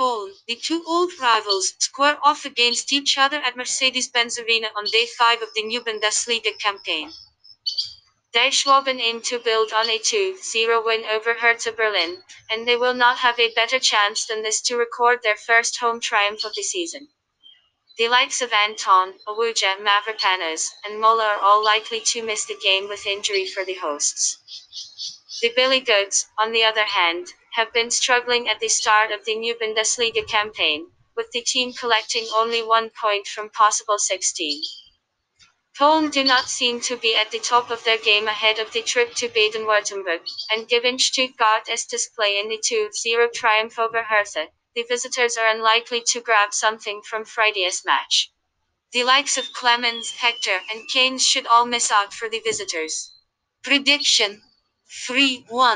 Köln, the two old rivals, square off against each other at Mercedes-Benz Arena on day 5 of the new Bundesliga campaign. Die Schwaben aim to build on a 2-0 win over Hertha Berlin, and they will not have a better chance than this to record their first home triumph of the season. The likes of Anton, Awuja, Mavropanis, and Muller are all likely to miss the game with injury for the hosts. The Billy Goats, on the other hand, have been struggling at the start of the new Bundesliga campaign, with the team collecting only 1 point from possible 16. Köln do not seem to be at the top of their game ahead of the trip to Baden-Württemberg, and given Stuttgart's display in the 2-0 triumph over Hertha, the visitors are unlikely to grab something from Friday's match. The likes of Clemens, Hector, and Kane should all miss out for the visitors. Prediction 3-1.